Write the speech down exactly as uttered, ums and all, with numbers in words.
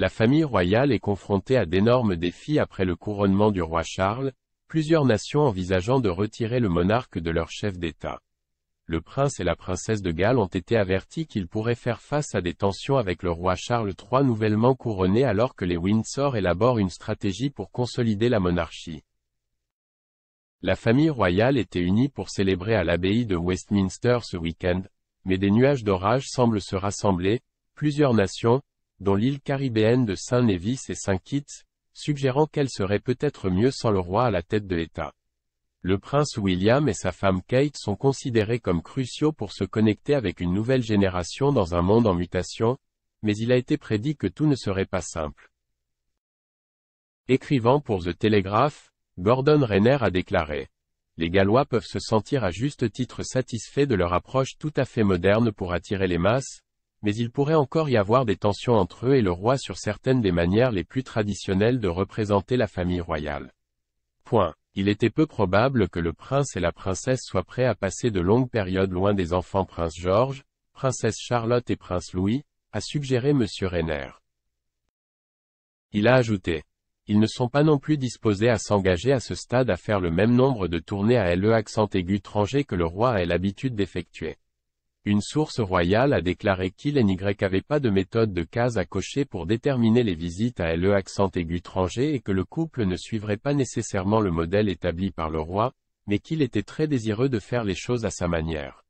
la famille royale est confrontée à d'énormes défis après le couronnement du roi Charles, plusieurs nations envisageant de retirer le monarque de leur chef d'État. Le prince et la princesse de Galles ont été avertis qu'ils pourraient faire face à des tensions avec le roi Charles trois nouvellement couronné alors que les Windsor élaborent une stratégie pour consolider la monarchie. La famille royale était unie pour célébrer à l'abbaye de Westminster ce week-end, mais des nuages d'orage semblent se rassembler, plusieurs nations, dont l'île caribéenne de Saint-Névis et Saint-Kitts, suggérant qu'elle serait peut-être mieux sans le roi à la tête de l'État. Le prince William et sa femme Kate sont considérés comme cruciaux pour se connecter avec une nouvelle génération dans un monde en mutation, mais il a été prédit que tout ne serait pas simple. Écrivant pour The Telegraph, Gordon Renner a déclaré : Les Gallois peuvent se sentir à juste titre satisfaits de leur approche tout à fait moderne pour attirer les masses, mais il pourrait encore y avoir des tensions entre eux et le roi sur certaines des manières les plus traditionnelles de représenter la famille royale. Point. Il était peu probable que le prince et la princesse soient prêts à passer de longues périodes loin des enfants prince Georges, princesse Charlotte et prince Louis, a suggéré M. Reiner. Il a ajouté : Ils ne sont pas non plus disposés à s'engager à ce stade à faire le même nombre de tournées à L E accent aigu tranger que le roi ait l'habitude d'effectuer. Une source royale a déclaré qu'il n'avait pas de méthode de case à cocher pour déterminer les visites à L E accent aigu tranger et que le couple ne suivrait pas nécessairement le modèle établi par le roi, mais qu'il était très désireux de faire les choses à sa manière.